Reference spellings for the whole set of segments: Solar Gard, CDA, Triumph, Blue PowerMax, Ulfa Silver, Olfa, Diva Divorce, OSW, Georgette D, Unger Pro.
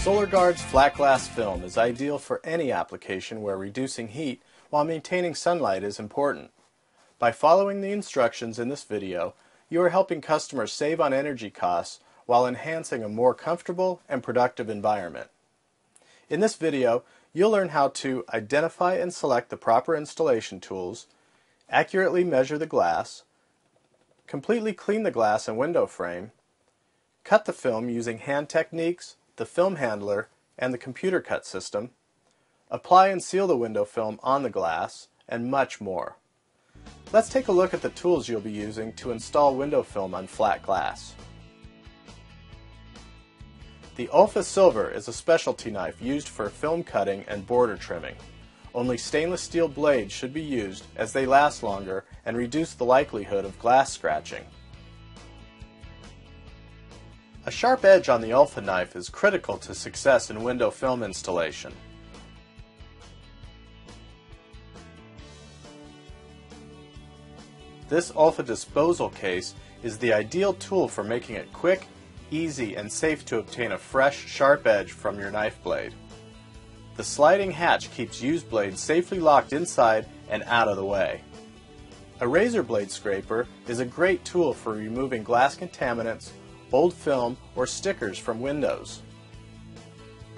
Solar Gard's flat glass film is ideal for any application where reducing heat while maintaining sunlight is important. By following the instructions in this video, you are helping customers save on energy costs while enhancing a more comfortable and productive environment. In this video, you'll learn how to identify and select the proper installation tools, accurately measure the glass, completely clean the glass and window frame, cut the film using hand techniques, the film handler, and the computer cut system, apply and seal the window film on the glass, and much more. Let's take a look at the tools you'll be using to install window film on flat glass. The Ulfa Silver is a specialty knife used for film cutting and border trimming. Only stainless steel blades should be used as they last longer and reduce the likelihood of glass scratching. A sharp edge on the Ulfa knife is critical to success in window film installation. This Ulfa disposal case is the ideal tool for making it quick, easy, and safe to obtain a fresh, sharp edge from your knife blade. The sliding hatch keeps used blades safely locked inside and out of the way. A razor blade scraper is a great tool for removing glass contaminants, old film, or stickers from windows.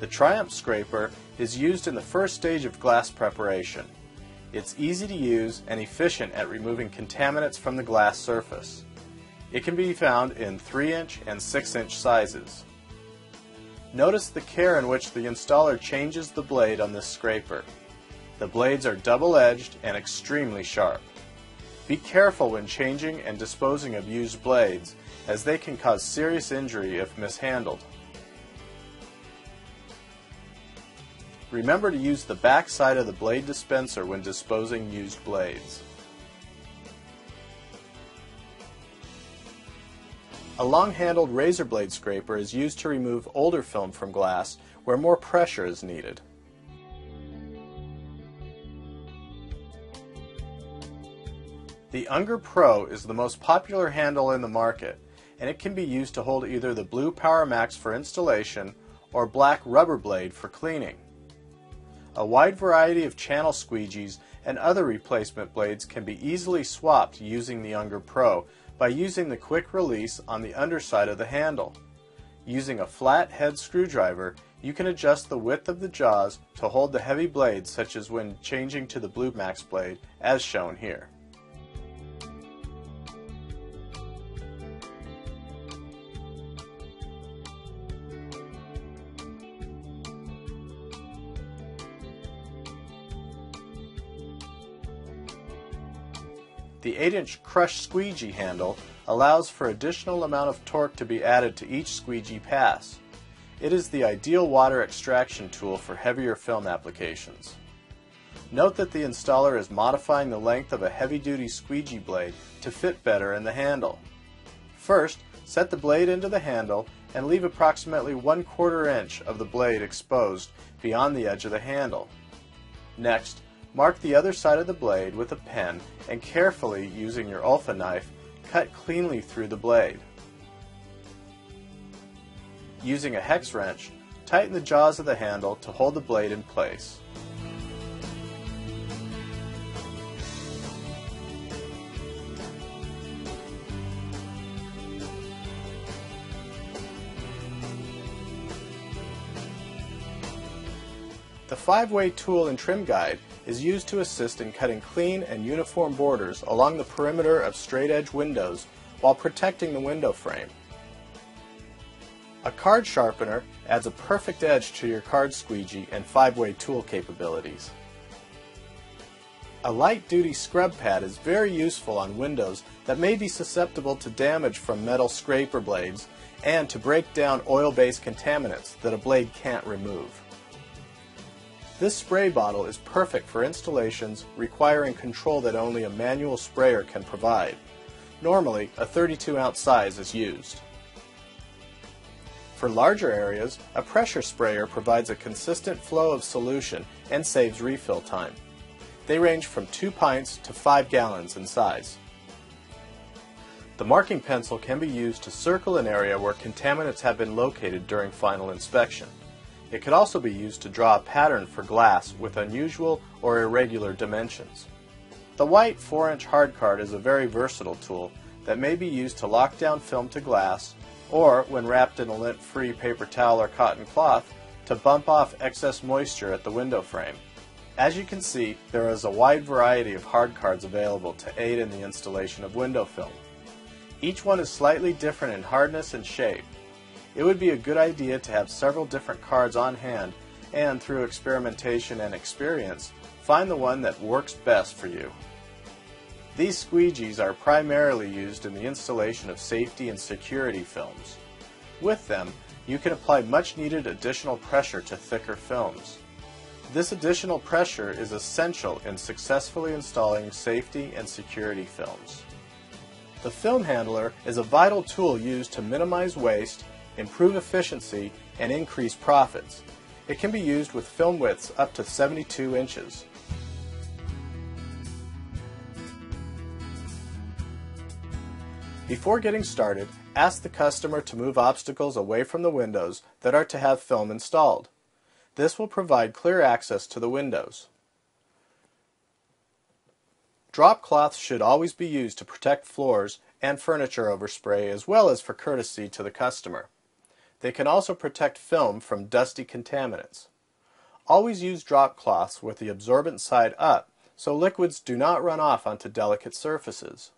The Triumph scraper is used in the first stage of glass preparation. It's easy to use and efficient at removing contaminants from the glass surface. It can be found in 3-inch and 6-inch sizes. Notice the care in which the installer changes the blade on this scraper. The blades are double-edged and extremely sharp. Be careful when changing and disposing of used blades, as they can cause serious injury if mishandled. Remember to use the back side of the blade dispenser when disposing used blades. A long-handled razor blade scraper is used to remove older film from glass where more pressure is needed. The Unger Pro is the most popular handle in the market, and it can be used to hold either the Blue PowerMax for installation or black rubber blade for cleaning. A wide variety of channel squeegees and other replacement blades can be easily swapped using the Unger Pro by using the quick release on the underside of the handle. Using a flat head screwdriver, you can adjust the width of the jaws to hold the heavy blades, such as when changing to the Blue Max blade, as shown here. The 8-inch crush squeegee handle allows for additional amount of torque to be added to each squeegee pass. It is the ideal water extraction tool for heavier film applications. Note that the installer is modifying the length of a heavy-duty squeegee blade to fit better in the handle. First, set the blade into the handle and leave approximately 1/4 inch of the blade exposed beyond the edge of the handle. Next, mark the other side of the blade with a pen and carefully, using your Ulfa knife, cut cleanly through the blade. Using a hex wrench, tighten the jaws of the handle to hold the blade in place. The 5-way tool and trim guide is used to assist in cutting clean and uniform borders along the perimeter of straight-edge windows while protecting the window frame. A card sharpener adds a perfect edge to your card squeegee and 5-way tool capabilities. A light-duty scrub pad is very useful on windows that may be susceptible to damage from metal scraper blades and to break down oil-based contaminants that a blade can't remove. This spray bottle is perfect for installations requiring control that only a manual sprayer can provide. Normally, a 32-ounce size is used. For larger areas, a pressure sprayer provides a consistent flow of solution and saves refill time. They range from 2 pints to 5 gallons in size. The marking pencil can be used to circle an area where contaminants have been located during final inspection. It could also be used to draw a pattern for glass with unusual or irregular dimensions. The white 4-inch hard card is a very versatile tool that may be used to lock down film to glass, or when wrapped in a lint-free paper towel or cotton cloth, to bump off excess moisture at the window frame. As you can see, there is a wide variety of hard cards available to aid in the installation of window film. Each one is slightly different in hardness and shape. It would be a good idea to have several different cards on hand and, through experimentation and experience, find the one that works best for you. These squeegees are primarily used in the installation of safety and security films. With them, you can apply much needed additional pressure to thicker films. This additional pressure is essential in successfully installing safety and security films. The film handler is a vital tool used to minimize waste, improve efficiency, and increase profits. It can be used with film widths up to 72 inches. Before getting started, ask the customer to move obstacles away from the windows that are to have film installed. This will provide clear access to the windows. Drop cloths should always be used to protect floors and furniture overspray, as well as for courtesy to the customer. They can also protect film from dusty contaminants. Always use drop cloths with the absorbent side up so liquids do not run off onto delicate surfaces.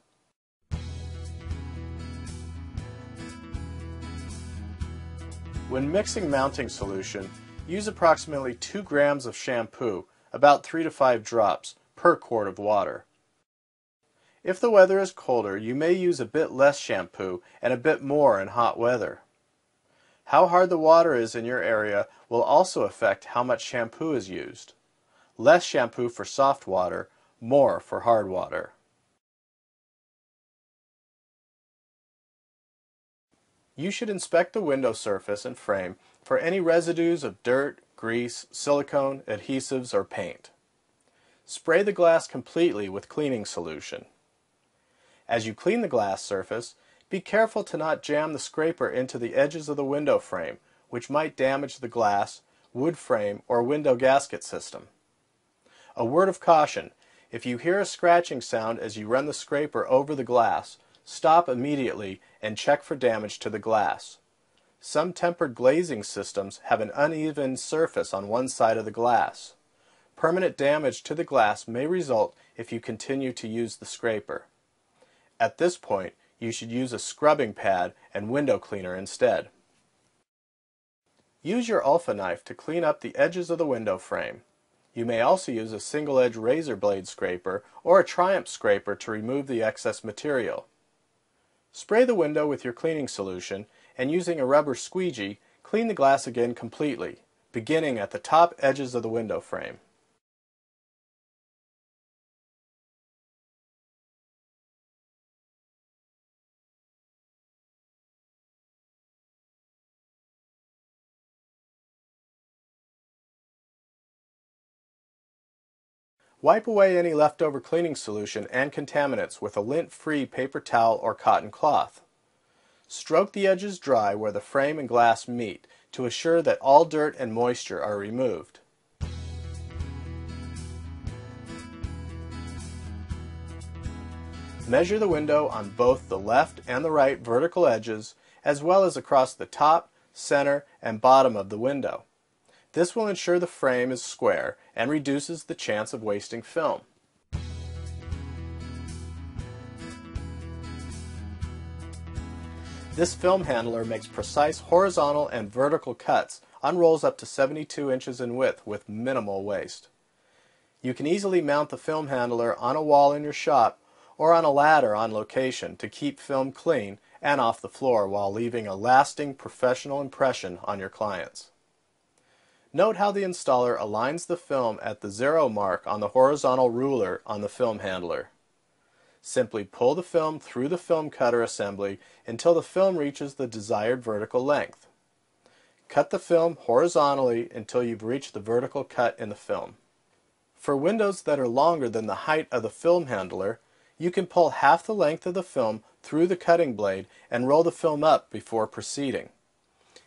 When mixing mounting solution, use approximately 2 grams of shampoo, about 3 to 5 drops, per quart of water. If the weather is colder, you may use a bit less shampoo and a bit more in hot weather. How hard the water is in your area will also affect how much shampoo is used. Less shampoo for soft water, more for hard water. You should inspect the window surface and frame for any residues of dirt, grease, silicone, adhesives, or paint. Spray the glass completely with cleaning solution. As you clean the glass surface, be careful to not jam the scraper into the edges of the window frame, which might damage the glass, wood frame, or window gasket system. A word of caution: if you hear a scratching sound as you run the scraper over the glass, stop immediately and check for damage to the glass. Some tempered glazing systems have an uneven surface on one side of the glass. Permanent damage to the glass may result if you continue to use the scraper. At this point, you should use a scrubbing pad and window cleaner instead. Use your Ulfa knife to clean up the edges of the window frame. You may also use a single-edge razor blade scraper or a Triumph scraper to remove the excess material. Spray the window with your cleaning solution and, using a rubber squeegee, clean the glass again completely, beginning at the top edges of the window frame. Wipe away any leftover cleaning solution and contaminants with a lint-free paper towel or cotton cloth. Stroke the edges dry where the frame and glass meet to assure that all dirt and moisture are removed. Measure the window on both the left and the right vertical edges, as well as across the top, center, and bottom of the window. This will ensure the frame is square and reduces the chance of wasting film. This film handler makes precise horizontal and vertical cuts on rolls up to 72 inches in width with minimal waste. You can easily mount the film handler on a wall in your shop or on a ladder on location to keep film clean and off the floor while leaving a lasting professional impression on your clients. Note how the installer aligns the film at the zero mark on the horizontal ruler on the film handler. Simply pull the film through the film cutter assembly until the film reaches the desired vertical length. Cut the film horizontally until you've reached the vertical cut in the film. For windows that are longer than the height of the film handler, you can pull half the length of the film through the cutting blade and roll the film up before proceeding.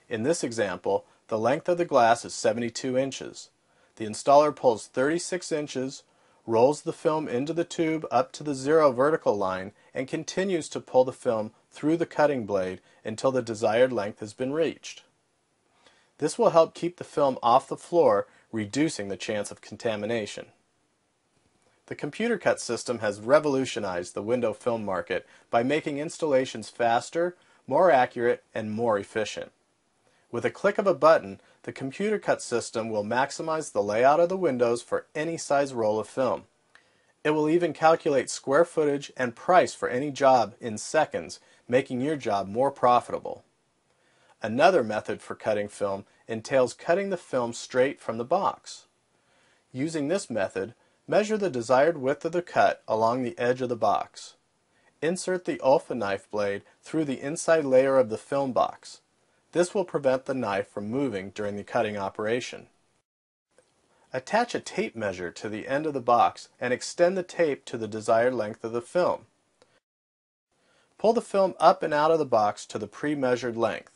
In this example, The length of the glass is 72 inches. The installer pulls 36 inches, rolls the film into the tube up to the zero vertical line, and continues to pull the film through the cutting blade until the desired length has been reached. This will help keep the film off the floor, reducing the chance of contamination. The computer cut system has revolutionized the window film market by making installations faster, more accurate, and more efficient. With a click of a button, the computer cut system will maximize the layout of the windows for any size roll of film. It will even calculate square footage and price for any job in seconds, making your job more profitable. Another method for cutting film entails cutting the film straight from the box. Using this method, measure the desired width of the cut along the edge of the box. Insert the Ulfa knife blade through the inside layer of the film box. This will prevent the knife from moving during the cutting operation. Attach a tape measure to the end of the box and extend the tape to the desired length of the film. Pull the film up and out of the box to the pre-measured length.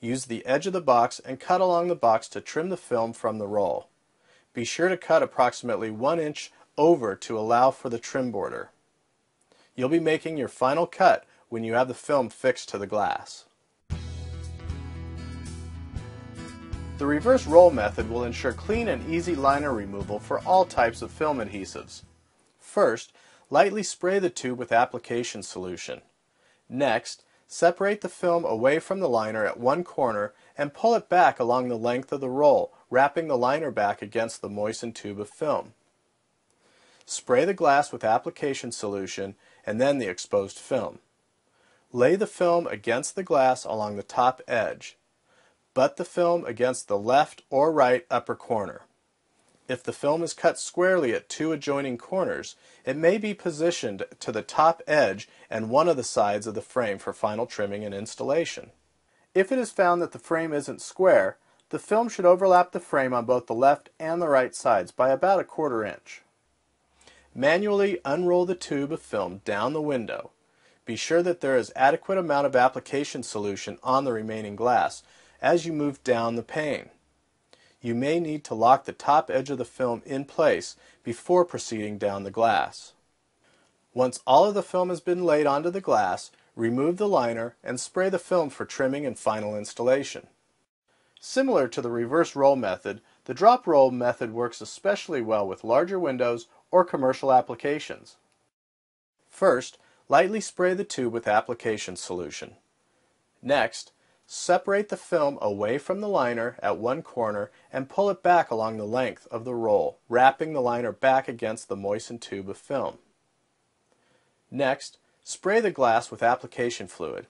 Use the edge of the box and cut along the box to trim the film from the roll. Be sure to cut approximately 1 inch over to allow for the trim border. You'll be making your final cut when you have the film fixed to the glass. The reverse roll method will ensure clean and easy liner removal for all types of film adhesives. First, lightly spray the tube with application solution. Next, separate the film away from the liner at one corner and pull it back along the length of the roll, wrapping the liner back against the moistened tube of film. Spray the glass with application solution and then the exposed film. Lay the film against the glass along the top edge. Butt the film against the left or right upper corner. If the film is cut squarely at two adjoining corners, it may be positioned to the top edge and one of the sides of the frame for final trimming and installation. If it is found that the frame isn't square, the film should overlap the frame on both the left and the right sides by about a 1/4 inch. Manually unroll the tube of film down the window. Be sure that there is adequate amount of application solution on the remaining glass as you move down the pane. You may need to lock the top edge of the film in place before proceeding down the glass. Once all of the film has been laid onto the glass, remove the liner and spray the film for trimming and final installation. Similar to the reverse roll method, the drop roll method works especially well with larger windows or commercial applications. First, lightly spray the tube with application solution. Next, separate the film away from the liner at one corner and pull it back along the length of the roll, wrapping the liner back against the moistened tube of film. Next, spray the glass with application fluid.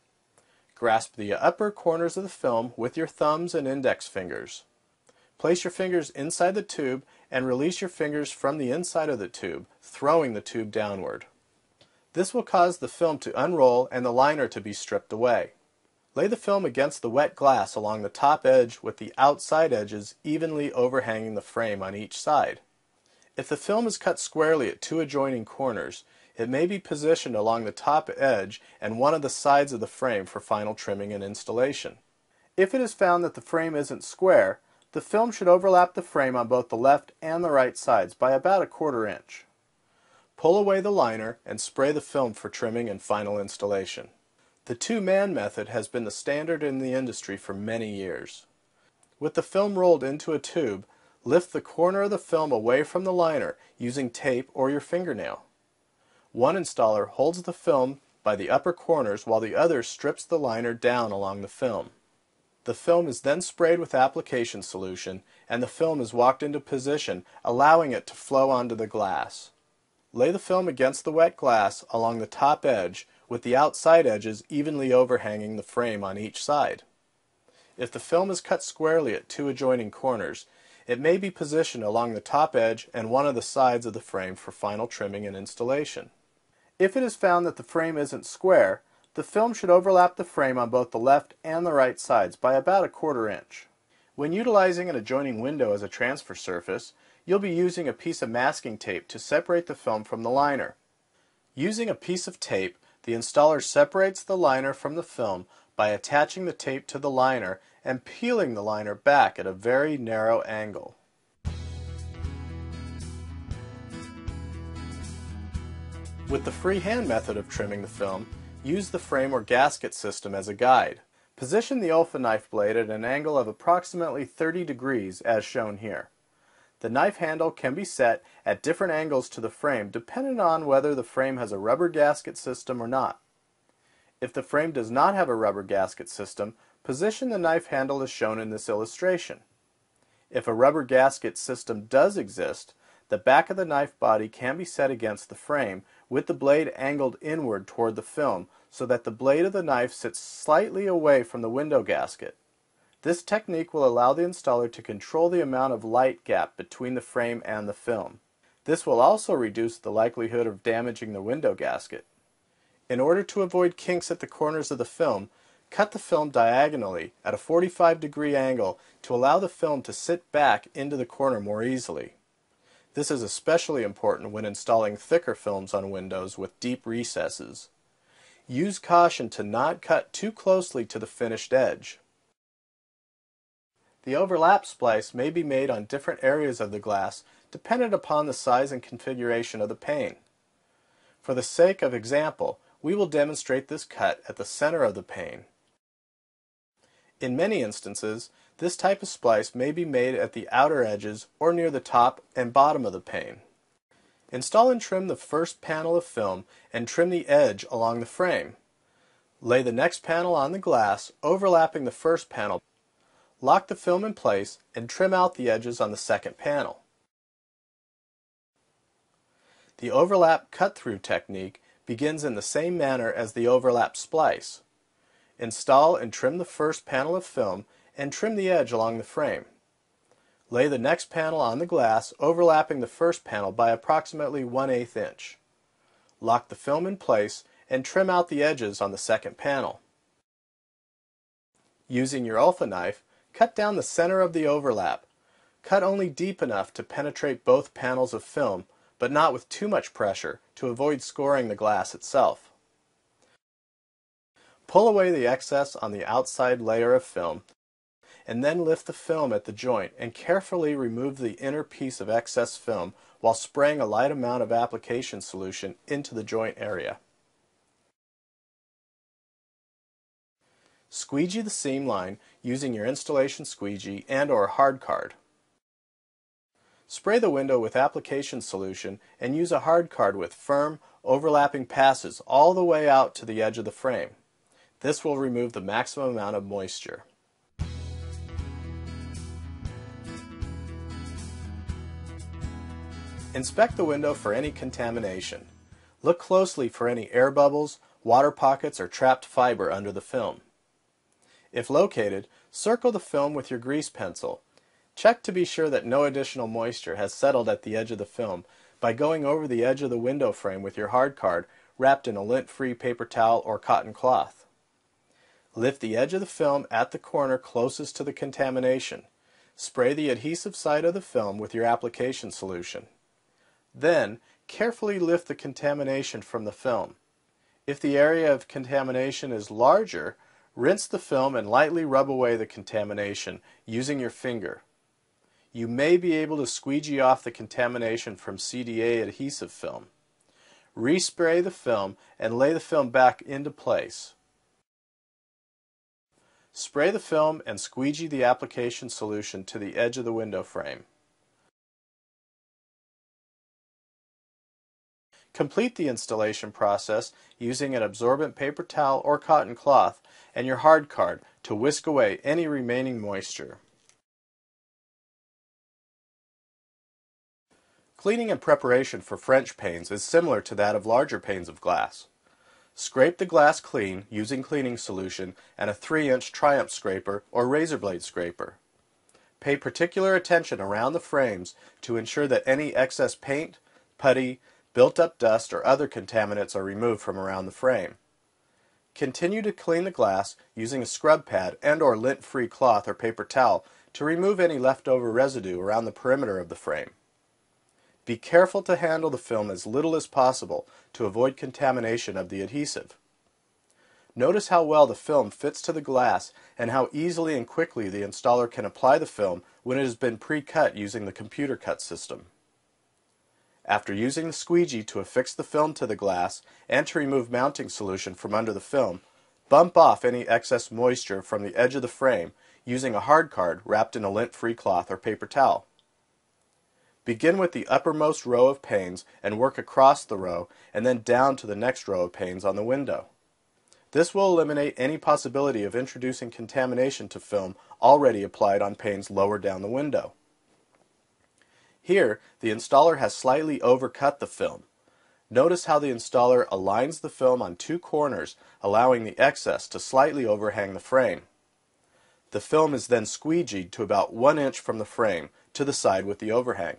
Grasp the upper corners of the film with your thumbs and index fingers. Place your fingers inside the tube and release your fingers from the inside of the tube, throwing the tube downward. This will cause the film to unroll and the liner to be stripped away. Lay the film against the wet glass along the top edge with the outside edges evenly overhanging the frame on each side. If the film is cut squarely at two adjoining corners, it may be positioned along the top edge and one of the sides of the frame for final trimming and installation. If it is found that the frame isn't square, the film should overlap the frame on both the left and the right sides by about a 1/4 inch. Pull away the liner and spray the film for trimming and final installation. The two-man method has been the standard in the industry for many years. With the film rolled into a tube, lift the corner of the film away from the liner using tape or your fingernail. One installer holds the film by the upper corners while the other strips the liner down along the film. The film is then sprayed with application solution and the film is walked into position, allowing it to flow onto the glass. Lay the film against the wet glass along the top edge with the outside edges evenly overhanging the frame on each side. If the film is cut squarely at two adjoining corners, it may be positioned along the top edge and one of the sides of the frame for final trimming and installation. If it is found that the frame isn't square, the film should overlap the frame on both the left and the right sides by about a 1/4 inch. When utilizing an adjoining window as a transfer surface, you'll be using a piece of masking tape to separate the film from the liner. Using a piece of tape, the installer separates the liner from the film by attaching the tape to the liner and peeling the liner back at a very narrow angle. With the freehand method of trimming the film, use the frame or gasket system as a guide. Position the Olfa knife blade at an angle of approximately 30 degrees as shown here. The knife handle can be set at different angles to the frame depending on whether the frame has a rubber gasket system or not. If the frame does not have a rubber gasket system, position the knife handle as shown in this illustration. If a rubber gasket system does exist, the back of the knife body can be set against the frame with the blade angled inward toward the film so that the blade of the knife sits slightly away from the window gasket. This technique will allow the installer to control the amount of light gap between the frame and the film. This will also reduce the likelihood of damaging the window gasket. In order to avoid kinks at the corners of the film, cut the film diagonally at a 45-degree angle to allow the film to sit back into the corner more easily. This is especially important when installing thicker films on windows with deep recesses. Use caution to not cut too closely to the finished edge. The overlap splice may be made on different areas of the glass dependent upon the size and configuration of the pane. For the sake of example, we will demonstrate this cut at the center of the pane. In many instances, this type of splice may be made at the outer edges or near the top and bottom of the pane. Install and trim the first panel of film and trim the edge along the frame. Lay the next panel on the glass, overlapping the first panel. Lock the film in place and trim out the edges on the second panel. The overlap cut-through technique begins in the same manner as the overlap splice. Install and trim the first panel of film and trim the edge along the frame. Lay the next panel on the glass, overlapping the first panel by approximately 1/8 inch. Lock the film in place and trim out the edges on the second panel. Using your Olfa knife, cut down the center of the overlap. Cut only deep enough to penetrate both panels of film, but not with too much pressure to avoid scoring the glass itself. Pull away the excess on the outside layer of film, and then lift the film at the joint and carefully remove the inner piece of excess film while spraying a light amount of application solution into the joint area. Squeegee the seam line using your installation squeegee and/or hard card. Spray the window with application solution and use a hard card with firm, overlapping passes all the way out to the edge of the frame. This will remove the maximum amount of moisture. Inspect the window for any contamination. Look closely for any air bubbles, water pockets, or trapped fiber under the film. If located, circle the film with your grease pencil. Check to be sure that no additional moisture has settled at the edge of the film by going over the edge of the window frame with your hard card wrapped in a lint-free paper towel or cotton cloth. Lift the edge of the film at the corner closest to the contamination. Spray the adhesive side of the film with your application solution. Then, carefully lift the contamination from the film. If the area of contamination is larger, rinse the film and lightly rub away the contamination using your finger. You may be able to squeegee off the contamination from CDA adhesive film. Respray the film and lay the film back into place. Spray the film and squeegee the application solution to the edge of the window frame. Complete the installation process using an absorbent paper towel or cotton cloth and your hard card to whisk away any remaining moisture. Cleaning and preparation for French panes is similar to that of larger panes of glass. Scrape the glass clean using cleaning solution and a 3-inch Triumph scraper or razor blade scraper. Pay particular attention around the frames to ensure that any excess paint, putty, built-up dust or other contaminants are removed from around the frame. Continue to clean the glass using a scrub pad and/or lint-free cloth or paper towel to remove any leftover residue around the perimeter of the frame. Be careful to handle the film as little as possible to avoid contamination of the adhesive. Notice how well the film fits to the glass and how easily and quickly the installer can apply the film when it has been pre-cut using the computer cut system. After using the squeegee to affix the film to the glass and to remove mounting solution from under the film, bump off any excess moisture from the edge of the frame using a hard card wrapped in a lint-free cloth or paper towel. Begin with the uppermost row of panes and work across the row and then down to the next row of panes on the window. This will eliminate any possibility of introducing contamination to film already applied on panes lower down the window. Here, the installer has slightly overcut the film. Notice how the installer aligns the film on two corners, allowing the excess to slightly overhang the frame. The film is then squeegeed to about 1 inch from the frame, to the side with the overhang.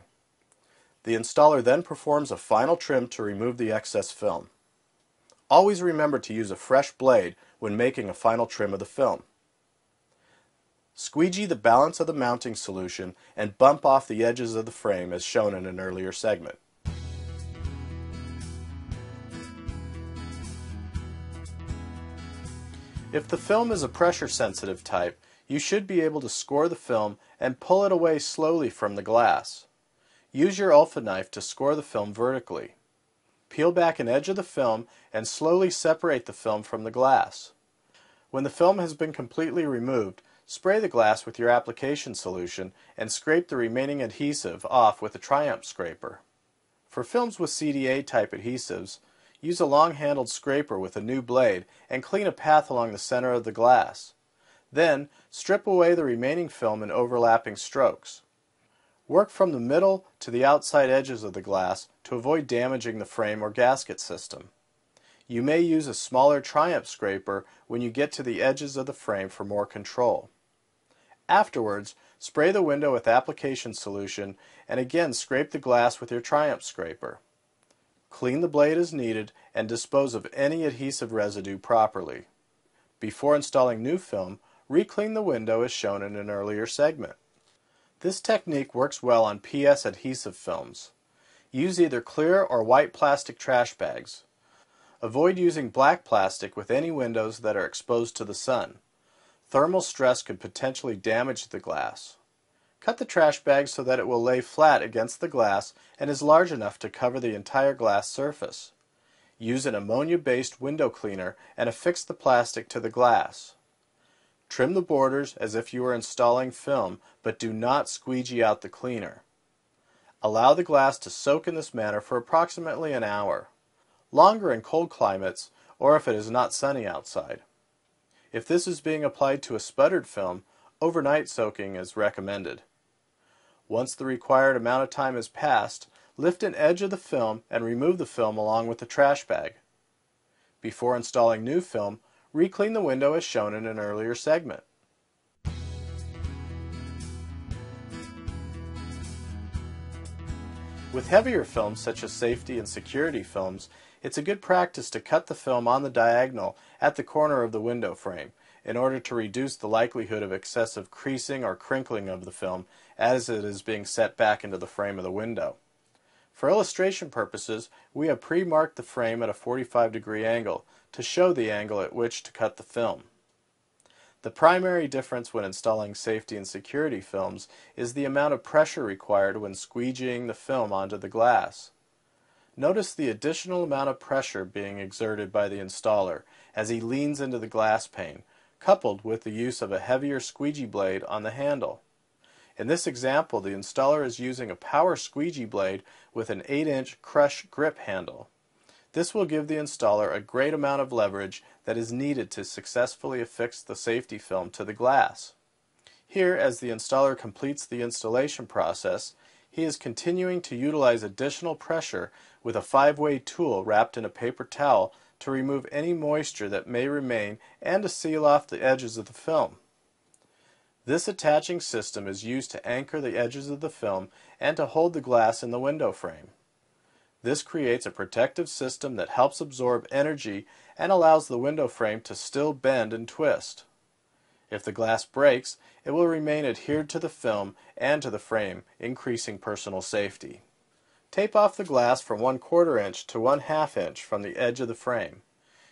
The installer then performs a final trim to remove the excess film. Always remember to use a fresh blade when making a final trim of the film. Squeegee the balance of the mounting solution and bump off the edges of the frame as shown in an earlier segment. If the film is a pressure sensitive type, you should be able to score the film and pull it away slowly from the glass. Use your Olfa knife to score the film vertically. Peel back an edge of the film and slowly separate the film from the glass. When the film has been completely removed, spray the glass with your application solution and scrape the remaining adhesive off with a Triumph scraper. For films with CDA type adhesives, use a long-handled scraper with a new blade and clean a path along the center of the glass. Then, strip away the remaining film in overlapping strokes. Work from the middle to the outside edges of the glass to avoid damaging the frame or gasket system. You may use a smaller Triumph scraper when you get to the edges of the frame for more control. Afterwards, spray the window with application solution and again scrape the glass with your Triumph scraper. Clean the blade as needed and dispose of any adhesive residue properly. Before installing new film, re-clean the window as shown in an earlier segment. This technique works well on PS adhesive films. Use either clear or white plastic trash bags. Avoid using black plastic with any windows that are exposed to the sun. Thermal stress could potentially damage the glass. Cut the trash bag so that it will lay flat against the glass and is large enough to cover the entire glass surface. Use an ammonia-based window cleaner and affix the plastic to the glass. Trim the borders as if you were installing film, but do not squeegee out the cleaner. Allow the glass to soak in this manner for approximately an hour. Longer in cold climates, or if it is not sunny outside. If this is being applied to a sputtered film, overnight soaking is recommended. Once the required amount of time has passed, lift an edge of the film and remove the film along with the trash bag. Before installing new film, re-clean the window as shown in an earlier segment. With heavier films such as safety and security films, it's a good practice to cut the film on the diagonal at the corner of the window frame in order to reduce the likelihood of excessive creasing or crinkling of the film as it is being set back into the frame of the window. For illustration purposes, we have pre-marked the frame at a 45-degree angle to show the angle at which to cut the film. The primary difference when installing safety and security films is the amount of pressure required when squeegeeing the film onto the glass. Notice the additional amount of pressure being exerted by the installer as he leans into the glass pane, coupled with the use of a heavier squeegee blade on the handle. In this example, the installer is using a power squeegee blade with an 8-inch crush grip handle. This will give the installer a great amount of leverage that is needed to successfully affix the safety film to the glass. Here, as the installer completes the installation process, he is continuing to utilize additional pressure with a 5-way tool wrapped in a paper towel to remove any moisture that may remain and to seal off the edges of the film. This attaching system is used to anchor the edges of the film and to hold the glass in the window frame. This creates a protective system that helps absorb energy and allows the window frame to still bend and twist. If the glass breaks, it will remain adhered to the film and to the frame, increasing personal safety. Tape off the glass from 1/4 inch to 1/2 inch from the edge of the frame.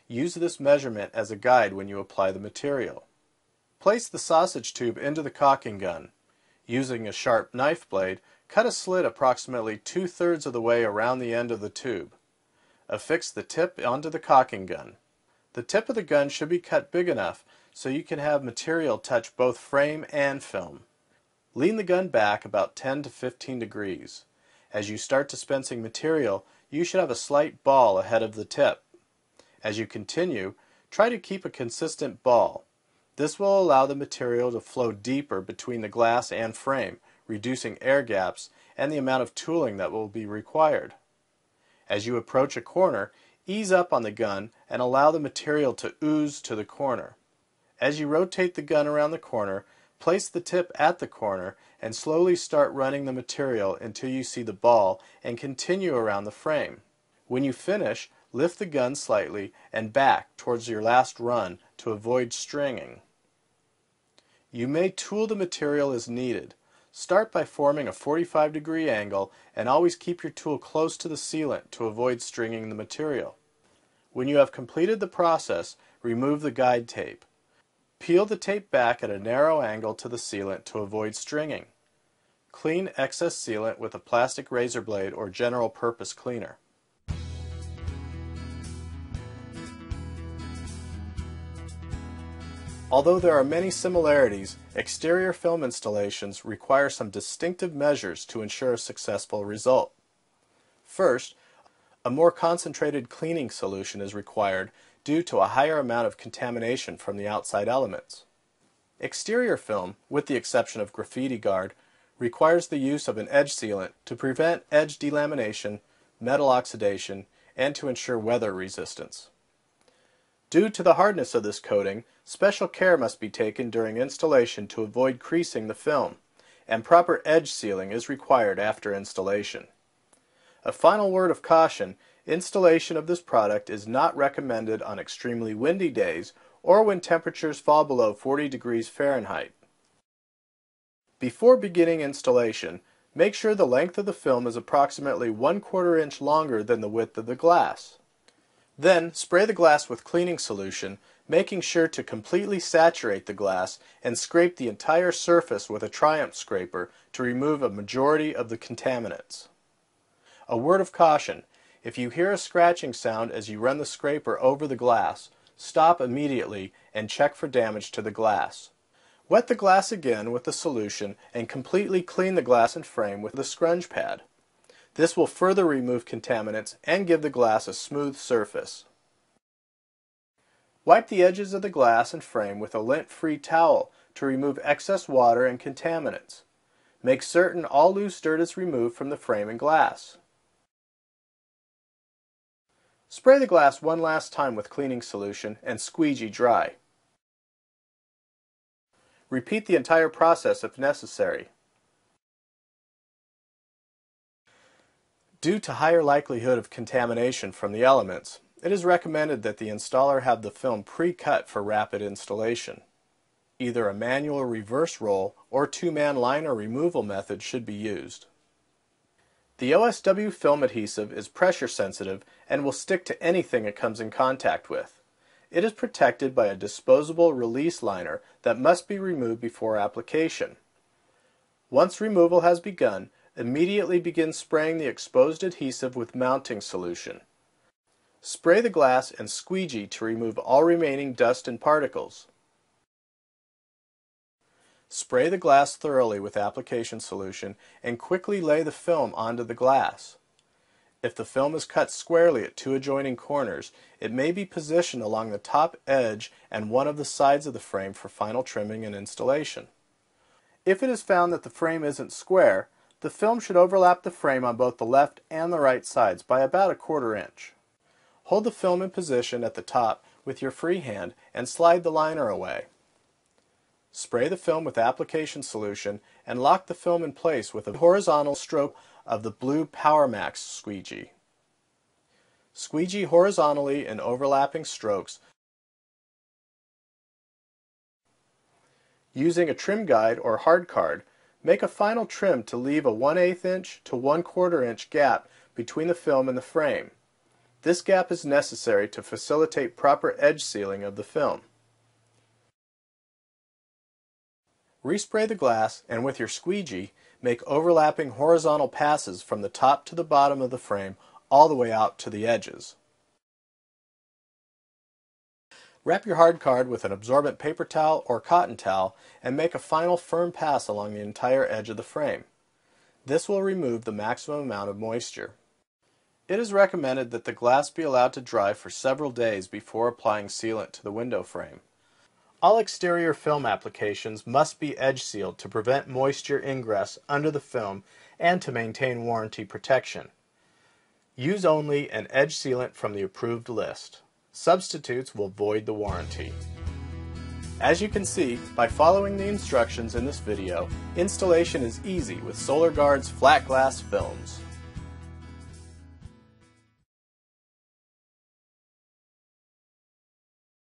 Use this measurement as a guide when you apply the material. Place the sausage tube into the caulking gun. Using a sharp knife blade, cut a slit approximately 2/3 of the way around the end of the tube. Affix the tip onto the caulking gun. The tip of the gun should be cut big enough so you can have material touch both frame and film. Lean the gun back about 10 to 15 degrees. As you start dispensing material, you should have a slight ball ahead of the tip. As you continue, try to keep a consistent ball. This will allow the material to flow deeper between the glass and frame, reducing air gaps and the amount of tooling that will be required. As you approach a corner, ease up on the gun and allow the material to ooze to the corner. As you rotate the gun around the corner, place the tip at the corner and slowly start running the material until you see the ball and continue around the frame. When you finish, lift the gun slightly and back towards your last run to avoid stringing. You may tool the material as needed. Start by forming a 45-degree angle and always keep your tool close to the sealant to avoid stringing the material. When you have completed the process, remove the guide tape. Peel the tape back at a narrow angle to the sealant to avoid stringing. Clean excess sealant with a plastic razor blade or general purpose cleaner. Although there are many similarities, exterior film installations require some distinctive measures to ensure a successful result. First, a more concentrated cleaning solution is required due to a higher amount of contamination from the outside elements. Exterior film, with the exception of graffiti guard, requires the use of an edge sealant to prevent edge delamination, metal oxidation, and to ensure weather resistance. Due to the hardness of this coating, special care must be taken during installation to avoid creasing the film, and proper edge sealing is required after installation. A final word of caution: installation of this product is not recommended on extremely windy days or when temperatures fall below 40 degrees Fahrenheit. Before beginning installation, make sure the length of the film is approximately 1/4 inch longer than the width of the glass. Then spray the glass with cleaning solution, making sure to completely saturate the glass, and scrape the entire surface with a Triumph scraper to remove a majority of the contaminants. A word of caution: if you hear a scratching sound as you run the scraper over the glass, stop immediately and check for damage to the glass. Wet the glass again with the solution and completely clean the glass and frame with the scrunch pad. This will further remove contaminants and give the glass a smooth surface. Wipe the edges of the glass and frame with a lint-free towel to remove excess water and contaminants. Make certain all loose dirt is removed from the frame and glass. Spray the glass one last time with cleaning solution and squeegee dry. Repeat the entire process if necessary. Due to higher likelihood of contamination from the elements, it is recommended that the installer have the film pre-cut for rapid installation. Either a manual reverse roll or two-man liner removal method should be used. The OSW film adhesive is pressure sensitive and will stick to anything it comes in contact with. It is protected by a disposable release liner that must be removed before application. Once removal has begun, immediately begin spraying the exposed adhesive with mounting solution. Spray the glass and squeegee to remove all remaining dust and particles. Spray the glass thoroughly with application solution and quickly lay the film onto the glass. If the film is cut squarely at two adjoining corners, it may be positioned along the top edge and one of the sides of the frame for final trimming and installation. If it is found that the frame isn't square, the film should overlap the frame on both the left and the right sides by about 1/4 inch. Hold the film in position at the top with your free hand and slide the liner away. Spray the film with application solution and lock the film in place with a horizontal stroke of the Blue PowerMax squeegee. Squeegee horizontally in overlapping strokes using a trim guide or hard card. Make a final trim to leave a 1/8 inch to 1/4 inch gap between the film and the frame. This gap is necessary to facilitate proper edge sealing of the film. Respray the glass and with your squeegee, make overlapping horizontal passes from the top to the bottom of the frame all the way out to the edges. Wrap your hard card with an absorbent paper towel or cotton towel and make a final firm pass along the entire edge of the frame. This will remove the maximum amount of moisture. It is recommended that the glass be allowed to dry for several days before applying sealant to the window frame. All exterior film applications must be edge sealed to prevent moisture ingress under the film and to maintain warranty protection. Use only an edge sealant from the approved list. Substitutes will void the warranty. As you can see, by following the instructions in this video, installation is easy with Solar Gard's flat glass films.